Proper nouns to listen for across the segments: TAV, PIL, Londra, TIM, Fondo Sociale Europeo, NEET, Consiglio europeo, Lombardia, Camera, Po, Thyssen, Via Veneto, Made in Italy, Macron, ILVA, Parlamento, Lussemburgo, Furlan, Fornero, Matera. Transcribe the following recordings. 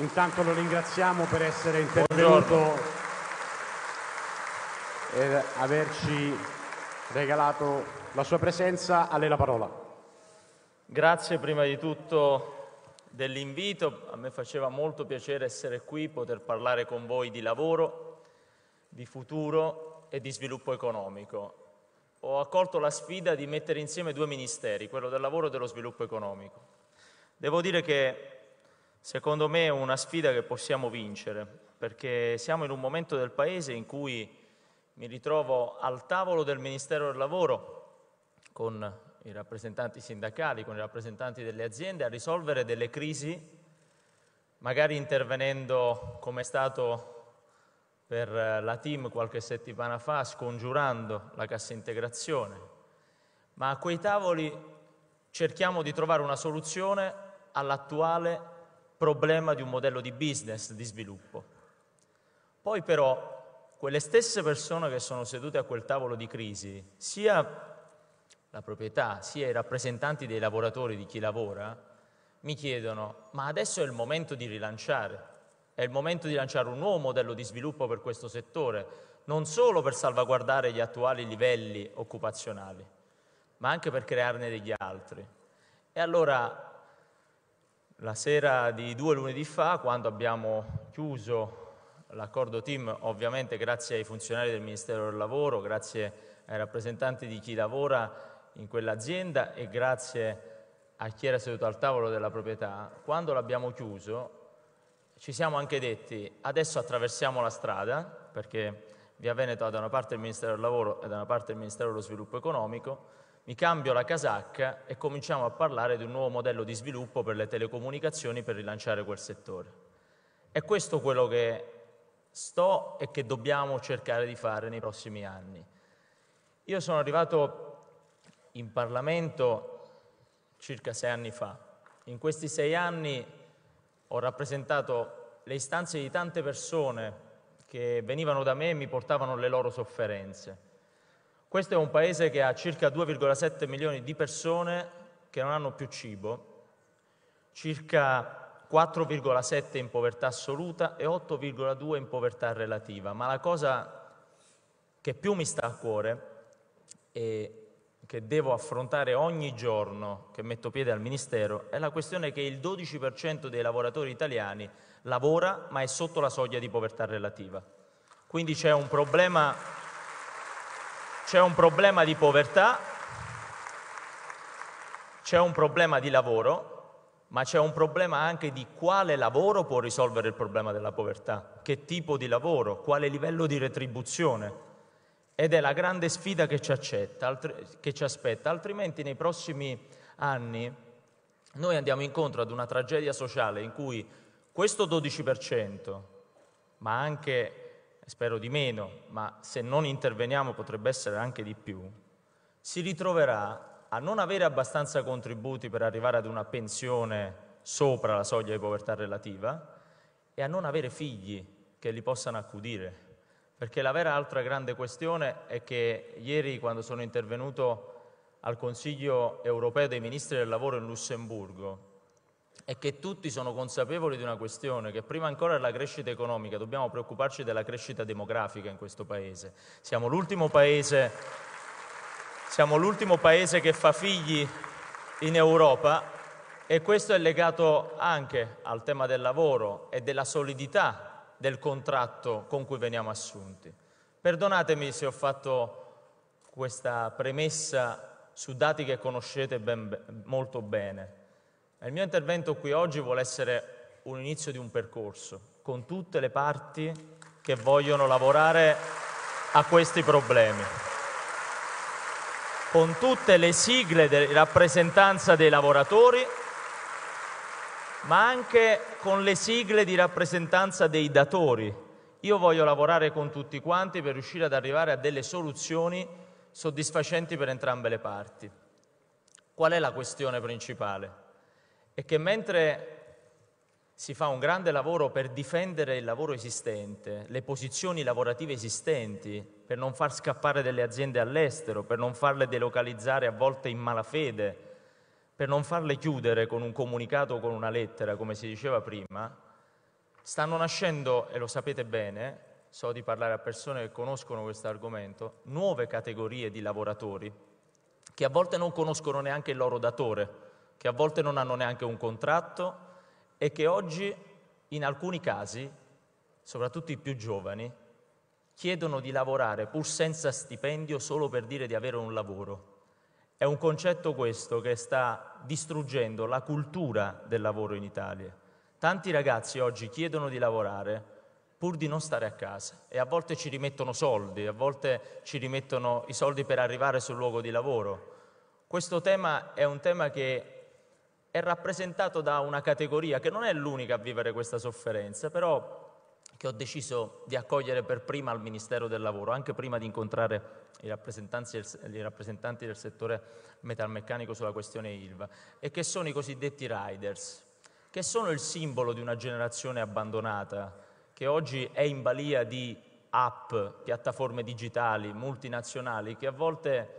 Intanto lo ringraziamo per essere intervenuto e averci regalato la sua presenza. A lei la parola. Grazie prima di tutto dell'invito, a me faceva molto piacere essere qui, poter parlare con voi di lavoro, di futuro e di sviluppo economico. Ho accolto la sfida di mettere insieme due ministeri, quello del lavoro e dello sviluppo economico. Devo dire che secondo me è una sfida che possiamo vincere, perché siamo in un momento del Paese in cui mi ritrovo al tavolo del Ministero del Lavoro con i rappresentanti sindacali, con i rappresentanti delle aziende, a risolvere delle crisi, magari intervenendo, come è stato per la TIM qualche settimana fa, scongiurando la cassa integrazione. Ma a quei tavoli cerchiamo di trovare una soluzione all'attuale problema di un modello di business, di sviluppo. Poi però quelle stesse persone che sono sedute a quel tavolo di crisi, sia la proprietà, sia i rappresentanti dei lavoratori, di chi lavora, mi chiedono: ma adesso è il momento di rilanciare, è il momento di lanciare un nuovo modello di sviluppo per questo settore, non solo per salvaguardare gli attuali livelli occupazionali, ma anche per crearne degli altri. E allora, la sera di 2 lunedì fa, quando abbiamo chiuso l'accordo TIM, ovviamente grazie ai funzionari del Ministero del Lavoro, grazie ai rappresentanti di chi lavora in quell'azienda e grazie a chi era seduto al tavolo della proprietà, quando l'abbiamo chiuso ci siamo anche detti: adesso attraversiamo la strada, perché Via Veneto ha da una parte il Ministero del Lavoro e da una parte il Ministero dello Sviluppo Economico, mi cambio la casacca e cominciamo a parlare di un nuovo modello di sviluppo per le telecomunicazioni, per rilanciare quel settore. E questo è quello che sto e che dobbiamo cercare di fare nei prossimi anni. Io sono arrivato in Parlamento circa 6 anni fa. In questi 6 anni ho rappresentato le istanze di tante persone che venivano da me e mi portavano le loro sofferenze. Questo è un paese che ha circa 2,7 milioni di persone che non hanno più cibo, circa 4,7 in povertà assoluta e 8,2 in povertà relativa. Ma la cosa che più mi sta a cuore e che devo affrontare ogni giorno che metto piede al Ministero è la questione che il 12% dei lavoratori italiani lavora ma è sotto la soglia di povertà relativa. Quindi c'è un problema di povertà, c'è un problema di lavoro, ma c'è un problema anche di quale lavoro può risolvere il problema della povertà, che tipo di lavoro, quale livello di retribuzione. Ed è la grande sfida che ci aspetta, altrimenti nei prossimi anni noi andiamo incontro ad una tragedia sociale in cui questo 12%, ma anche, spero di meno, ma se non interveniamo potrebbe essere anche di più, si ritroverà a non avere abbastanza contributi per arrivare ad una pensione sopra la soglia di povertà relativa e a non avere figli che li possano accudire. Perché la vera altra grande questione è che ieri, quando sono intervenuto al Consiglio europeo dei Ministri del Lavoro in Lussemburgo, è che tutti sono consapevoli di una questione, che prima ancora della crescita economica dobbiamo preoccuparci della crescita demografica in questo Paese. Siamo l'ultimo Paese che fa figli in Europa e questo è legato anche al tema del lavoro e della solidità del contratto con cui veniamo assunti. Perdonatemi se ho fatto questa premessa su dati che conoscete molto bene. Il mio intervento qui oggi vuole essere un inizio di un percorso con tutte le parti che vogliono lavorare a questi problemi, con tutte le sigle di rappresentanza dei lavoratori, ma anche con le sigle di rappresentanza dei datori. Io voglio lavorare con tutti quanti per riuscire ad arrivare a delle soluzioni soddisfacenti per entrambe le parti. Qual è la questione principale? È che mentre si fa un grande lavoro per difendere il lavoro esistente, le posizioni lavorative esistenti, per non far scappare delle aziende all'estero, per non farle delocalizzare a volte in malafede, per non farle chiudere con un comunicato o con una lettera, come si diceva prima, Stanno nascendo, e lo sapete bene, so di parlare a persone che conoscono questo argomento, nuove categorie di lavoratori che a volte non conoscono neanche il loro datore, che a volte non hanno neanche un contratto e che oggi, in alcuni casi, soprattutto i più giovani, chiedono di lavorare pur senza stipendio solo per dire di avere un lavoro. È un concetto questo che sta distruggendo la cultura del lavoro in Italia. Tanti ragazzi oggi chiedono di lavorare pur di non stare a casa e a volte ci rimettono soldi, a volte ci rimettono i soldi per arrivare sul luogo di lavoro. Questo tema è un tema che è rappresentato da una categoria che non è l'unica a vivere questa sofferenza, però che ho deciso di accogliere per prima al Ministero del Lavoro, anche prima di incontrare i rappresentanti del settore metalmeccanico sulla questione ILVA, e che sono i cosiddetti riders, che sono il simbolo di una generazione abbandonata, che oggi è in balia di app, piattaforme digitali, multinazionali, che a volte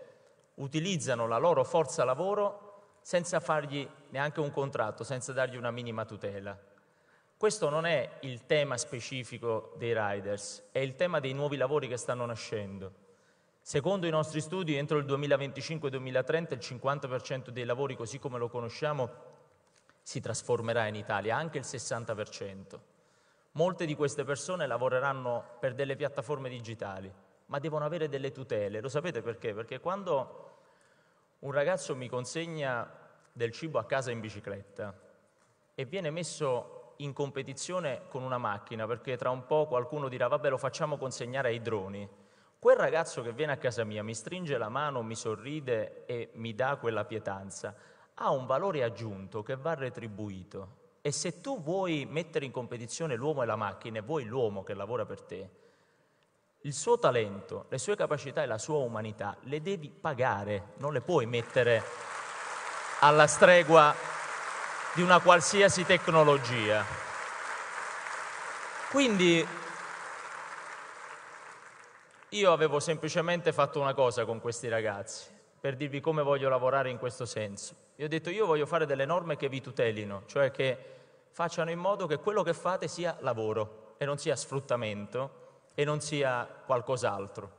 utilizzano la loro forza lavoro senza fargli neanche un contratto, senza dargli una minima tutela. Questo non è il tema specifico dei riders, è il tema dei nuovi lavori che stanno nascendo. Secondo i nostri studi, entro il 2025-2030 il 50% dei lavori, così come lo conosciamo, si trasformerà in Italia, anche il 60%. Molte di queste persone lavoreranno per delle piattaforme digitali, ma devono avere delle tutele. Lo sapete perché? Perché quando un ragazzo mi consegna del cibo a casa in bicicletta e viene messo in competizione con una macchina, perché tra un po' qualcuno dirà vabbè, lo facciamo consegnare ai droni. Quel ragazzo che viene a casa mia, mi stringe la mano, mi sorride e mi dà quella pietanza, ha un valore aggiunto che va retribuito. E se tu vuoi mettere in competizione l'uomo e la macchina e vuoi l'uomo che lavora per te, il suo talento, le sue capacità e la sua umanità le devi pagare, non le puoi mettere alla stregua di una qualsiasi tecnologia. Quindi io avevo semplicemente fatto una cosa con questi ragazzi, per dirvi come voglio lavorare in questo senso. Io ho detto, io voglio fare delle norme che vi tutelino, cioè che facciano in modo che quello che fate sia lavoro e non sia sfruttamento, e non sia qualcos'altro.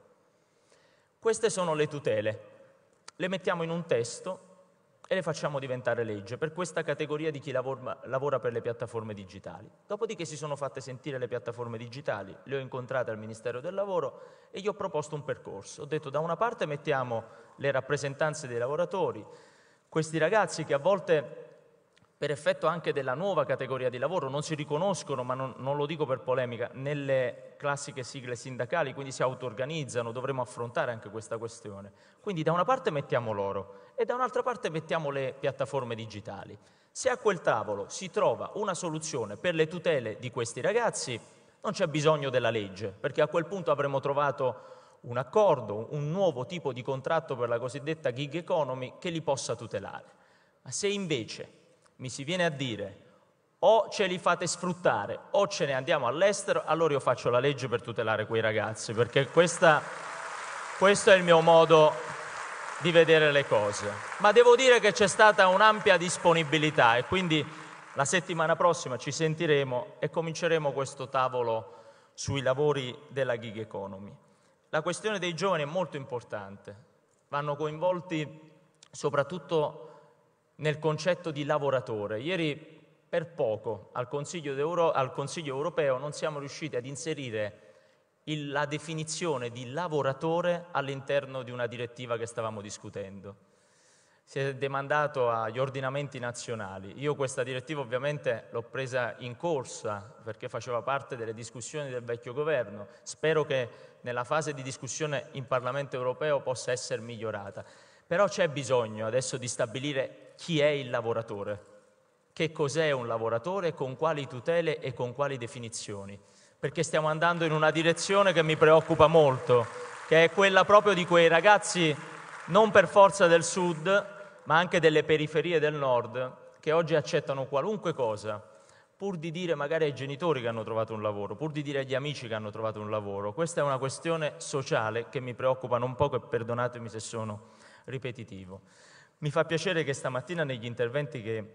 Queste sono le tutele. Le mettiamo in un testo e le facciamo diventare legge per questa categoria di chi lavora per le piattaforme digitali. Dopodiché si sono fatte sentire le piattaforme digitali, le ho incontrate al Ministero del Lavoro e gli ho proposto un percorso. Ho detto, da una parte mettiamo le rappresentanze dei lavoratori, questi ragazzi che a volte, per effetto anche della nuova categoria di lavoro, non si riconoscono, ma non lo dico per polemica, nelle classiche sigle sindacali, quindi si auto-organizzano, dovremo affrontare anche questa questione. Quindi da una parte mettiamo loro e da un'altra parte mettiamo le piattaforme digitali. Se a quel tavolo si trova una soluzione per le tutele di questi ragazzi, non c'è bisogno della legge, perché a quel punto avremo trovato un accordo, un nuovo tipo di contratto per la cosiddetta gig economy che li possa tutelare. Ma se invece mi si viene a dire o ce li fate sfruttare o ce ne andiamo all'estero, allora io faccio la legge per tutelare quei ragazzi, perché questo è il mio modo di vedere le cose. Ma devo dire che c'è stata un'ampia disponibilità e quindi la settimana prossima ci sentiremo e cominceremo questo tavolo sui lavori della gig economy. La questione dei giovani è molto importante, vanno coinvolti soprattutto nel concetto di lavoratore. Ieri per poco al Consiglio europeo non siamo riusciti ad inserire la definizione di lavoratore all'interno di una direttiva che stavamo discutendo. Si è demandato agli ordinamenti nazionali. Io questa direttiva ovviamente l'ho presa in corsa perché faceva parte delle discussioni del vecchio governo. Spero che nella fase di discussione in Parlamento europeo possa essere migliorata. Però c'è bisogno adesso di stabilire chi è il lavoratore, che cos'è un lavoratore, con quali tutele e con quali definizioni, perché stiamo andando in una direzione che mi preoccupa molto, che è quella proprio di quei ragazzi non per forza del sud, ma anche delle periferie del nord, che oggi accettano qualunque cosa, pur di dire magari ai genitori che hanno trovato un lavoro, pur di dire agli amici che hanno trovato un lavoro. Questa è una questione sociale che mi preoccupa non poco e perdonatemi se sono ripetitivo. Mi fa piacere che stamattina negli interventi che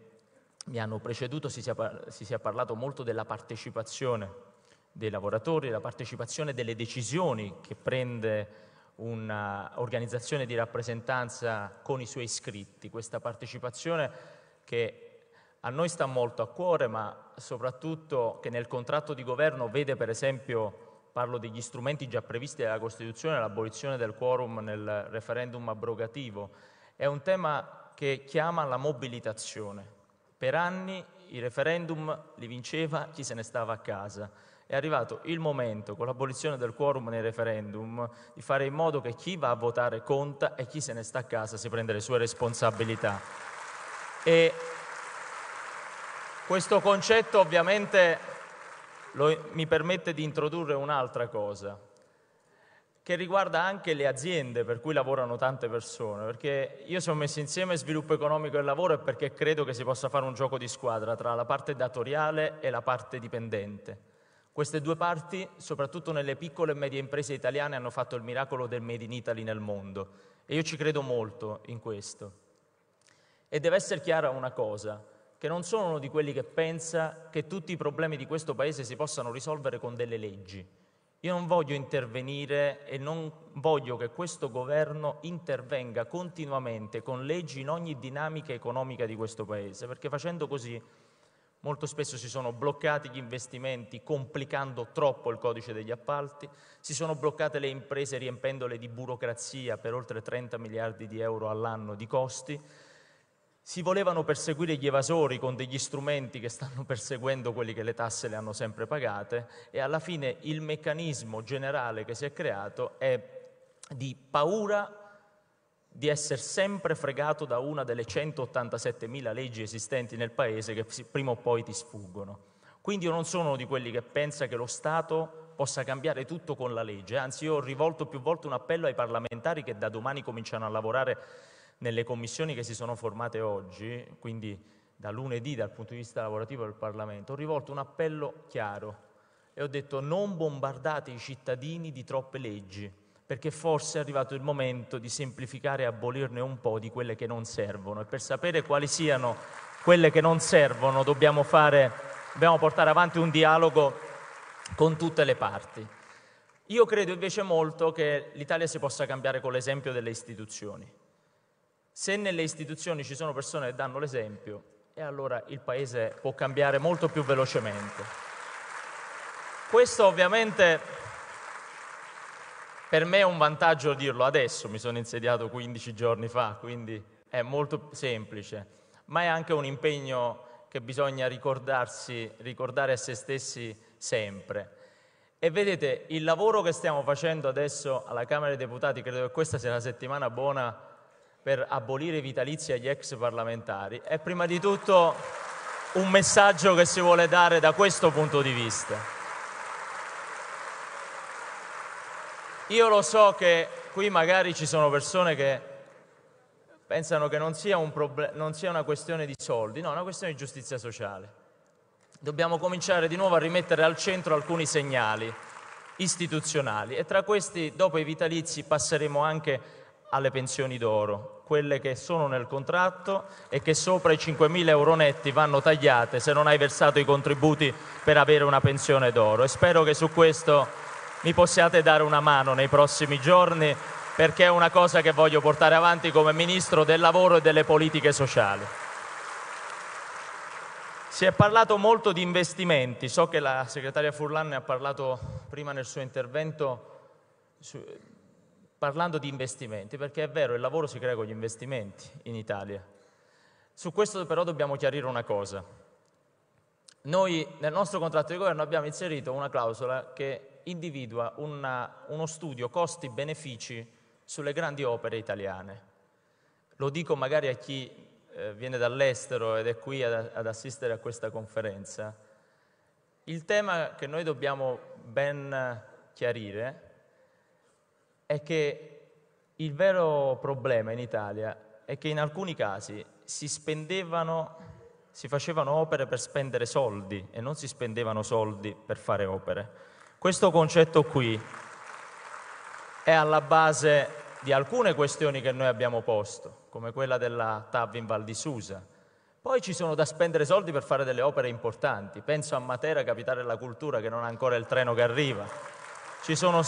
mi hanno preceduto si sia parlato molto della partecipazione dei lavoratori, la partecipazione delle decisioni che prende un'organizzazione di rappresentanza con i suoi iscritti, questa partecipazione che a noi sta molto a cuore, ma soprattutto che nel contratto di governo vede, per esempio, parlo degli strumenti già previsti dalla Costituzione, l'abolizione del quorum nel referendum abrogativo. È un tema che chiama alla mobilitazione. Per anni i referendum li vinceva chi se ne stava a casa. È arrivato il momento, con l'abolizione del quorum nei referendum, di fare in modo che chi va a votare conta e chi se ne sta a casa si prende le sue responsabilità. E questo concetto ovviamente mi permette di introdurre un'altra cosa, che riguarda anche le aziende per cui lavorano tante persone, perché io sono messo insieme sviluppo economico e lavoro e perché credo che si possa fare un gioco di squadra tra la parte datoriale e la parte dipendente. Queste due parti, soprattutto nelle piccole e medie imprese italiane, hanno fatto il miracolo del Made in Italy nel mondo. E io ci credo molto in questo. E deve essere chiara una cosa, che non sono uno di quelli che pensa che tutti i problemi di questo Paese si possano risolvere con delle leggi. Io non voglio intervenire e non voglio che questo governo intervenga continuamente con leggi in ogni dinamica economica di questo Paese, perché facendo così molto spesso si sono bloccati gli investimenti complicando troppo il codice degli appalti, si sono bloccate le imprese riempendole di burocrazia per oltre 30 miliardi di euro all'anno di costi, si volevano perseguire gli evasori con degli strumenti che stanno perseguendo quelli che le tasse le hanno sempre pagate e alla fine il meccanismo generale che si è creato è di paura di essere sempre fregato da una delle 187.000 leggi esistenti nel Paese che prima o poi ti sfuggono. Quindi io non sono di quelli che pensa che lo Stato possa cambiare tutto con la legge, anzi io ho rivolto più volte un appello ai parlamentari che da domani cominciano a lavorare nelle commissioni che si sono formate oggi, quindi da lunedì dal punto di vista lavorativo del Parlamento, ho rivolto un appello chiaro e ho detto non bombardate i cittadini di troppe leggi, perché forse è arrivato il momento di semplificare e abolirne un po' di quelle che non servono. E per sapere quali siano quelle che non servono dobbiamo portare avanti un dialogo con tutte le parti. Io credo invece molto che l'Italia si possa cambiare con l'esempio delle istituzioni. Se nelle istituzioni ci sono persone che danno l'esempio, e allora il Paese può cambiare molto più velocemente. Questo ovviamente per me è un vantaggio dirlo adesso, mi sono insediato 15 giorni fa, quindi è molto semplice, ma è anche un impegno che bisogna ricordare a se stessi sempre. E vedete, il lavoro che stiamo facendo adesso alla Camera dei Deputati, credo che questa sia una settimana buona per abolire i vitalizi agli ex parlamentari, è prima di tutto un messaggio che si vuole dare da questo punto di vista. Io lo so che qui magari ci sono persone che pensano che non sia una questione di soldi, no, è una questione di giustizia sociale. Dobbiamo cominciare di nuovo a rimettere al centro alcuni segnali istituzionali e tra questi, dopo i vitalizi, passeremo anche alle pensioni d'oro, quelle che sono nel contratto e che sopra i 5.000 euro netti vanno tagliate se non hai versato i contributi per avere una pensione d'oro. E spero che su questo mi possiate dare una mano nei prossimi giorni perché è una cosa che voglio portare avanti come Ministro del Lavoro e delle Politiche Sociali. Si è parlato molto di investimenti, so che la segretaria Furlan ne ha parlato prima nel suo intervento parlando di investimenti, perché è vero, il lavoro si crea con gli investimenti in Italia. Su questo però dobbiamo chiarire una cosa. Noi nel nostro contratto di governo abbiamo inserito una clausola che individua uno studio costi-benefici sulle grandi opere italiane. Lo dico magari a chi viene dall'estero ed è qui ad assistere a questa conferenza. Il tema che noi dobbiamo ben chiarire è che il vero problema in Italia è che in alcuni casi si facevano opere per spendere soldi e non si spendevano soldi per fare opere. Questo concetto qui è alla base di alcune questioni che noi abbiamo posto, come quella della TAV in Val di Susa. Poi ci sono da spendere soldi per fare delle opere importanti. Penso a Matera, capitale della cultura, che non ha ancora il treno che arriva. Ci sono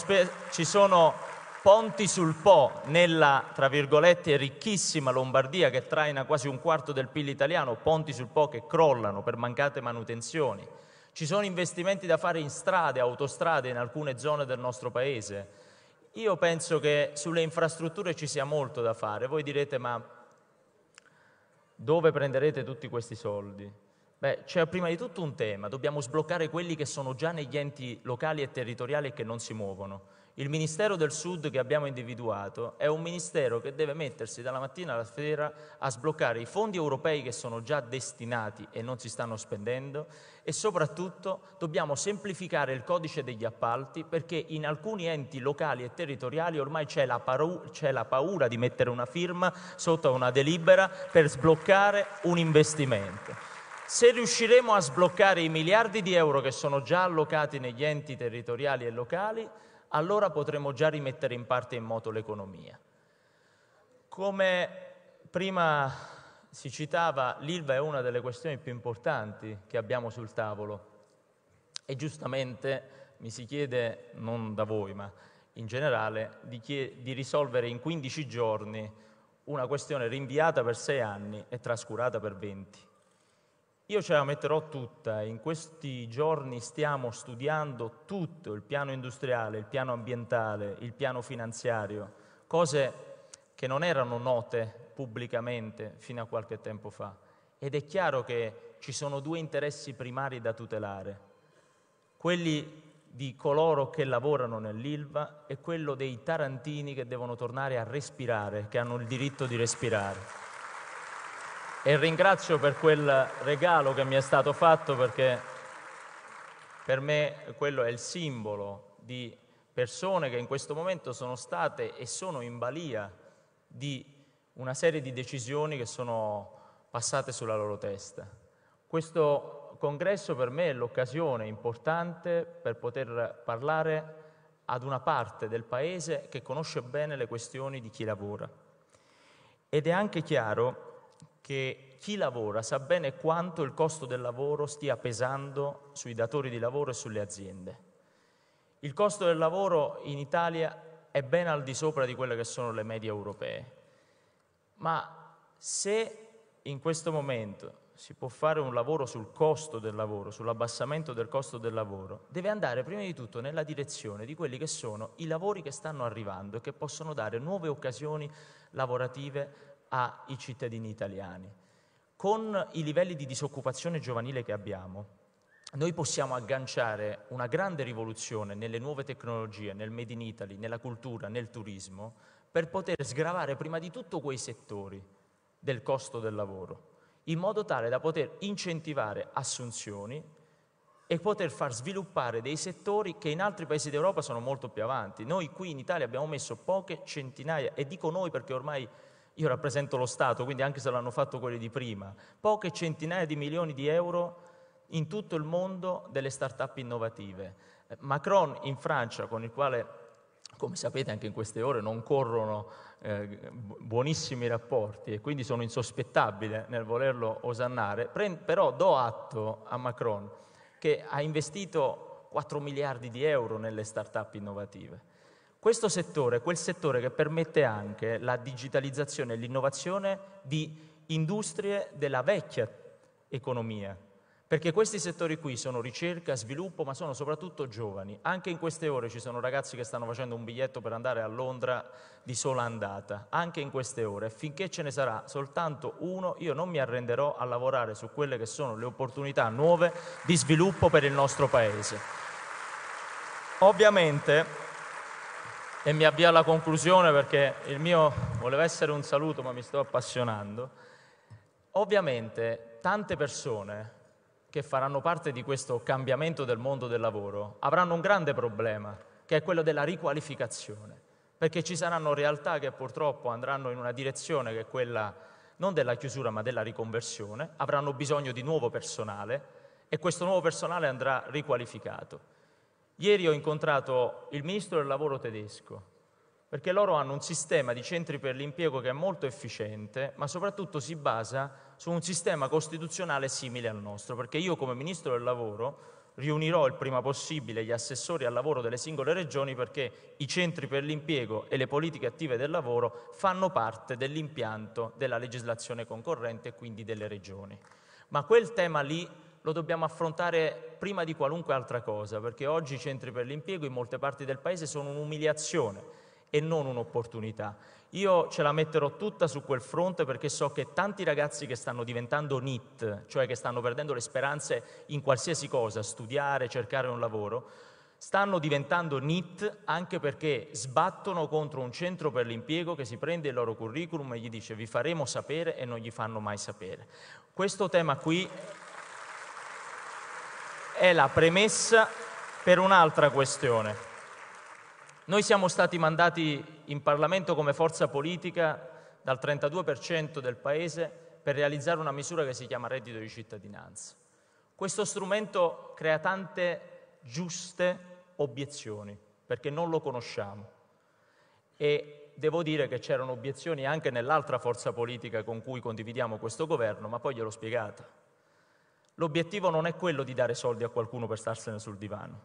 ponti sul Po nella, tra virgolette, ricchissima Lombardia, che traina quasi un quarto del PIL italiano, ponti sul Po che crollano per mancate manutenzioni. Ci sono investimenti da fare in strade, autostrade, in alcune zone del nostro paese. Io penso che sulle infrastrutture ci sia molto da fare. Voi direte, ma dove prenderete tutti questi soldi? Beh, c'è prima di tutto un tema. Dobbiamo sbloccare quelli che sono già negli enti locali e territoriali e che non si muovono. Il Ministero del Sud che abbiamo individuato è un Ministero che deve mettersi dalla mattina alla sera a sbloccare i fondi europei che sono già destinati e non si stanno spendendo, e soprattutto dobbiamo semplificare il codice degli appalti, perché in alcuni enti locali e territoriali ormai c'è la paura di mettere una firma sotto una delibera per sbloccare un investimento. Se riusciremo a sbloccare i miliardi di euro che sono già allocati negli enti territoriali e locali, allora potremo già rimettere in parte in moto l'economia. Come prima si citava, l'ILVA è una delle questioni più importanti che abbiamo sul tavolo, e giustamente mi si chiede, non da voi ma in generale, di risolvere in 15 giorni una questione rinviata per 6 anni e trascurata per 20. Io ce la metterò tutta, in questi giorni stiamo studiando tutto, il piano industriale, il piano ambientale, il piano finanziario, cose che non erano note pubblicamente fino a qualche tempo fa. Ed è chiaro che ci sono due interessi primari da tutelare, quelli di coloro che lavorano nell'ILVA e quello dei tarantini che devono tornare a respirare, che hanno il diritto di respirare. E ringrazio per quel regalo che mi è stato fatto, perché per me quello è il simbolo di persone che in questo momento sono state e sono in balia di una serie di decisioni che sono passate sulla loro testa. Questo congresso per me è l'occasione importante per poter parlare ad una parte del Paese che conosce bene le questioni di chi lavora. Ed è anche chiaro che chi lavora sa bene quanto il costo del lavoro stia pesando sui datori di lavoro e sulle aziende. Il costo del lavoro in Italia è ben al di sopra di quelle che sono le medie europee, ma se in questo momento si può fare un lavoro sul costo del lavoro, sull'abbassamento del costo del lavoro, deve andare prima di tutto nella direzione di quelli che sono i lavori che stanno arrivando e che possono dare nuove occasioni lavorative ai cittadini italiani. Con i livelli di disoccupazione giovanile che abbiamo, noi possiamo agganciare una grande rivoluzione nelle nuove tecnologie, nel Made in Italy, nella cultura, nel turismo, per poter sgravare prima di tutto quei settori del costo del lavoro, in modo tale da poter incentivare assunzioni e poter far sviluppare dei settori che in altri paesi d'Europa sono molto più avanti. Noi qui in Italia abbiamo messo poche centinaia, e dico noi perché ormai io rappresento lo Stato, quindi anche se l'hanno fatto quelli di prima, poche centinaia di milioni di euro in tutto il mondo delle start-up innovative. Macron in Francia, con il quale, come sapete, anche in queste ore non corrono buonissimi rapporti e quindi sono insospettabile nel volerlo osannare, però do atto a Macron che ha investito 4 miliardi di euro nelle start-up innovative. Questo settore è quel settore che permette anche la digitalizzazione e l'innovazione di industrie della vecchia economia, perché questi settori qui sono ricerca, sviluppo, ma sono soprattutto giovani. Anche in queste ore ci sono ragazzi che stanno facendo un biglietto per andare a Londra di sola andata, anche in queste ore. Finché ce ne sarà soltanto uno, io non mi arrenderò a lavorare su quelle che sono le opportunità nuove di sviluppo per il nostro Paese. Ovviamente, e mi avvio alla conclusione perché il mio voleva essere un saluto ma mi sto appassionando. Ovviamente tante persone che faranno parte di questo cambiamento del mondo del lavoro avranno un grande problema, che è quello della riqualificazione, perché ci saranno realtà che purtroppo andranno in una direzione che è quella non della chiusura ma della riconversione, avranno bisogno di nuovo personale e questo nuovo personale andrà riqualificato. Ieri ho incontrato il Ministro del Lavoro tedesco, perché loro hanno un sistema di centri per l'impiego che è molto efficiente, ma soprattutto si basa su un sistema costituzionale simile al nostro, perché io come Ministro del Lavoro riunirò il prima possibile gli assessori al lavoro delle singole regioni, perché i centri per l'impiego e le politiche attive del lavoro fanno parte dell'impianto della legislazione concorrente e quindi delle regioni. Ma quel tema lì lo dobbiamo affrontare prima di qualunque altra cosa, perché oggi i centri per l'impiego in molte parti del Paese sono un'umiliazione e non un'opportunità. Io ce la metterò tutta su quel fronte, perché so che tanti ragazzi che stanno diventando NEET, cioè che stanno perdendo le speranze in qualsiasi cosa, studiare, cercare un lavoro, stanno diventando NEET anche perché sbattono contro un centro per l'impiego che si prende il loro curriculum e gli dice vi faremo sapere, e non gli fanno mai sapere. Questo tema qui è la premessa per un'altra questione. Noi siamo stati mandati in Parlamento come forza politica dal 32% del Paese per realizzare una misura che si chiama reddito di cittadinanza. Questo strumento crea tante giuste obiezioni, perché non lo conosciamo. E devo dire che c'erano obiezioni anche nell'altra forza politica con cui condividiamo questo governo, ma poi gliel'ho spiegata. L'obiettivo non è quello di dare soldi a qualcuno per starsene sul divano.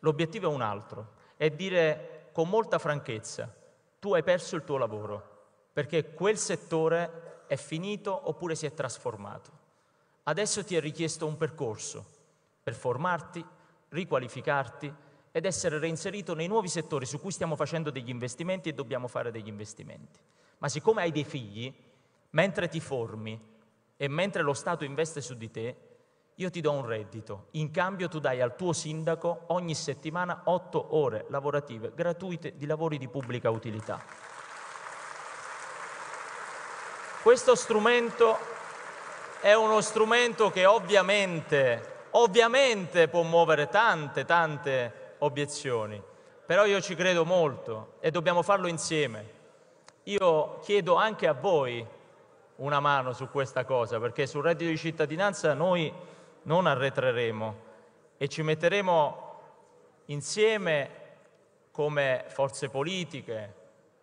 L'obiettivo è un altro. È dire con molta franchezza, tu hai perso il tuo lavoro, perché quel settore è finito oppure si è trasformato. Adesso ti è richiesto un percorso per formarti, riqualificarti ed essere reinserito nei nuovi settori su cui stiamo facendo degli investimenti e dobbiamo fare degli investimenti. Ma siccome hai dei figli, mentre ti formi e mentre lo Stato investe su di te, io ti do un reddito, in cambio tu dai al tuo sindaco ogni settimana 8 ore lavorative gratuite di lavori di pubblica utilità. Questo strumento è uno strumento che ovviamente può muovere tante obiezioni, però io ci credo molto e dobbiamo farlo insieme. Io chiedo anche a voi una mano su questa cosa, perché sul reddito di cittadinanza noi non arretreremo e ci metteremo insieme come forze politiche,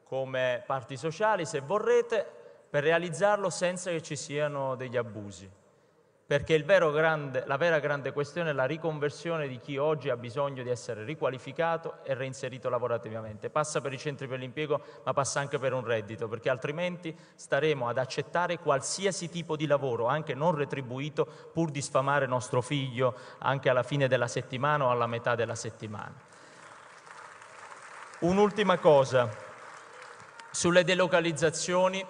come parti sociali, se vorrete, per realizzarlo senza che ci siano degli abusi. Perché la vera grande questione è la riconversione di chi oggi ha bisogno di essere riqualificato e reinserito lavorativamente. Passa per i centri per l'impiego, ma passa anche per un reddito, perché altrimenti staremo ad accettare qualsiasi tipo di lavoro, anche non retribuito, pur di sfamare nostro figlio anche alla fine della settimana o alla metà della settimana. Un'ultima cosa, sulle delocalizzazioni,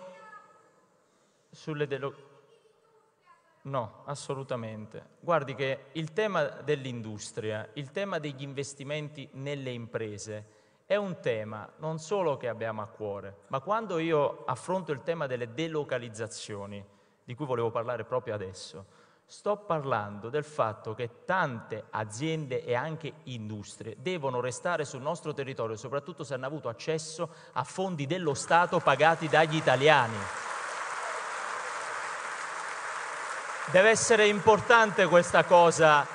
no, assolutamente. Guardi che il tema dell'industria, il tema degli investimenti nelle imprese è un tema non solo che abbiamo a cuore, ma quando io affronto il tema delle delocalizzazioni, di cui volevo parlare proprio adesso, sto parlando del fatto che tante aziende e anche industrie devono restare sul nostro territorio, soprattutto se hanno avuto accesso a fondi dello Stato pagati dagli italiani. Deve essere importante questa cosa.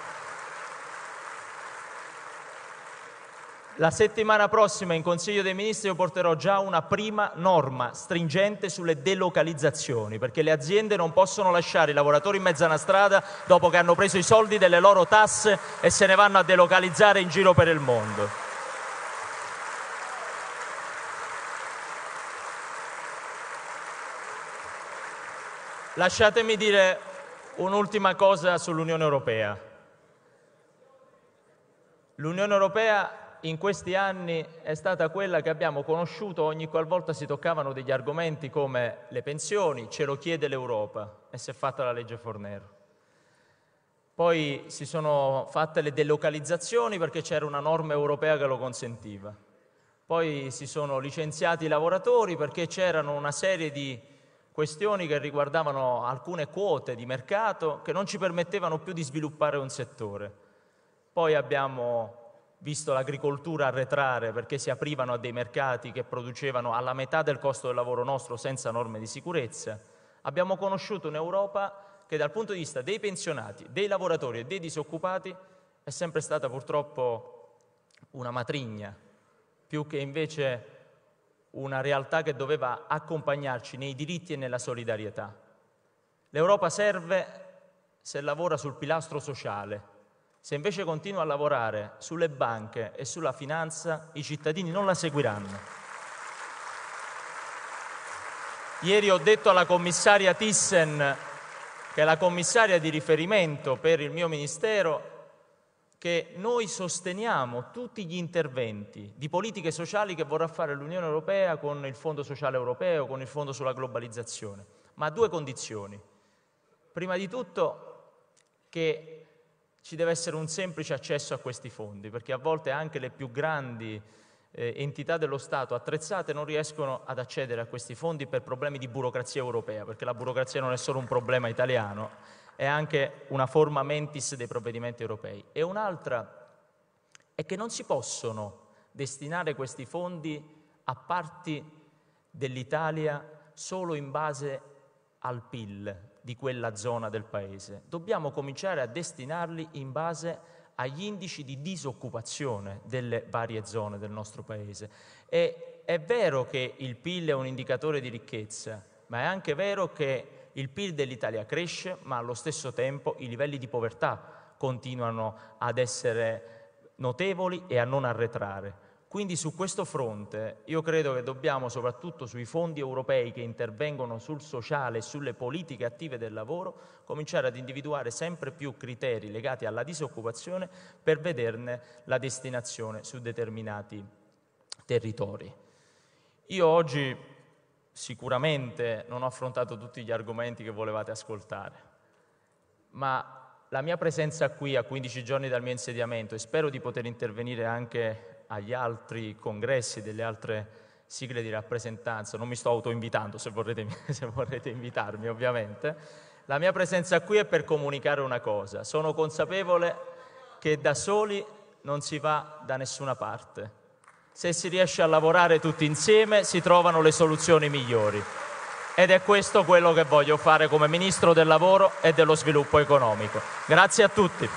La settimana prossima in Consiglio dei Ministri io porterò già una prima norma stringente sulle delocalizzazioni, perché le aziende non possono lasciare i lavoratori in mezzo a una strada dopo che hanno preso i soldi delle loro tasse e se ne vanno a delocalizzare in giro per il mondo. Lasciatemi dire un'ultima cosa sull'Unione Europea. L'Unione Europea in questi anni è stata quella che abbiamo conosciuto ogni qualvolta si toccavano degli argomenti come le pensioni, ce lo chiede l'Europa e si è fatta la legge Fornero. Poi si sono fatte le delocalizzazioni perché c'era una norma europea che lo consentiva. Poi si sono licenziati i lavoratori perché c'erano una serie di questioni che riguardavano alcune quote di mercato che non ci permettevano più di sviluppare un settore. Poi abbiamo visto l'agricoltura arretrare perché si aprivano a dei mercati che producevano alla metà del costo del lavoro nostro senza norme di sicurezza. Abbiamo conosciuto un'Europa che dal punto di vista dei pensionati, dei lavoratori e dei disoccupati è sempre stata purtroppo una matrigna, più che invece una realtà che doveva accompagnarci nei diritti e nella solidarietà. L'Europa serve se lavora sul pilastro sociale. Se invece continua a lavorare sulle banche e sulla finanza, i cittadini non la seguiranno. Ieri ho detto alla commissaria Thyssen, che è la commissaria di riferimento per il mio ministero, che noi sosteniamo tutti gli interventi di politiche sociali che vorrà fare l'Unione Europea con il Fondo Sociale Europeo, con il Fondo sulla Globalizzazione, ma a due condizioni. Prima di tutto che ci deve essere un semplice accesso a questi fondi, perché a volte anche le più grandi entità dello Stato attrezzate non riescono ad accedere a questi fondi per problemi di burocrazia europea, perché la burocrazia non è solo un problema italiano, è anche una forma mentis dei provvedimenti europei. E un'altra è che non si possono destinare questi fondi a parti dell'Italia solo in base al PIL di quella zona del Paese. Dobbiamo cominciare a destinarli in base agli indici di disoccupazione delle varie zone del nostro Paese. E è vero che il PIL è un indicatore di ricchezza, ma è anche vero che il PIL dell'Italia cresce, ma allo stesso tempo i livelli di povertà continuano ad essere notevoli e a non arretrare. Quindi su questo fronte io credo che dobbiamo, soprattutto sui fondi europei che intervengono sul sociale e sulle politiche attive del lavoro, cominciare ad individuare sempre più criteri legati alla disoccupazione per vederne la destinazione su determinati territori. Io oggi sicuramente non ho affrontato tutti gli argomenti che volevate ascoltare, ma la mia presenza qui a 15 giorni dal mio insediamento, e spero di poter intervenire anche agli altri congressi delle altre sigle di rappresentanza, non mi sto autoinvitando, se vorrete invitarmi ovviamente, la mia presenza qui è per comunicare una cosa: sono consapevole che da soli non si va da nessuna parte. Se si riesce a lavorare tutti insieme si trovano le soluzioni migliori, ed è questo quello che voglio fare come Ministro del Lavoro e dello Sviluppo Economico. Grazie a tutti.